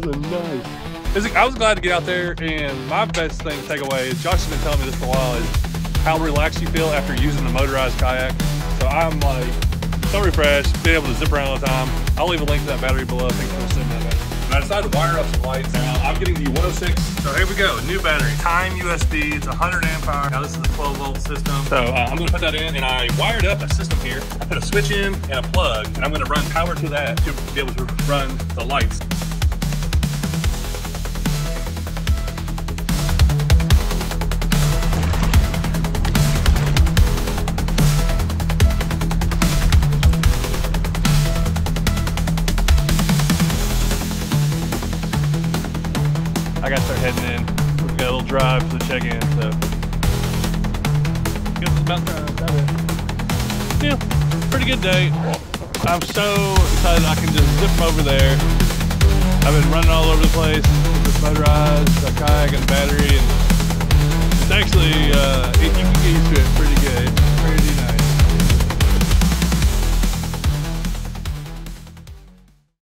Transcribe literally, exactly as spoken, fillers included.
That's a nice. It's like, I was glad to get out there, and my best thing to take away is Josh has been telling me this for a while is how relaxed you feel after using the motorized kayak. So I'm like so refreshed, being able to zip around all the time. I'll leave a link to that battery below. I think we'll send that battery. And I decided to wire up some lights. Now I'm getting the one oh six. So here we go, new battery, Timeusb. It's one hundred amp hour. Now this is a twelve volt system. So uh, I'm gonna put that in, and I wired up a system here. I put a switch in and a plug, and I'm gonna run power to that to be able to run the lights. I gotta start heading in. We've got a little drive to the check-in, so. Guess it's about time, about it. Yeah, pretty good day. I'm so excited I can just zip over there. I've been running all over the place with this motorized, a kayak and battery, and it's actually, uh, it, you can get used to it pretty good.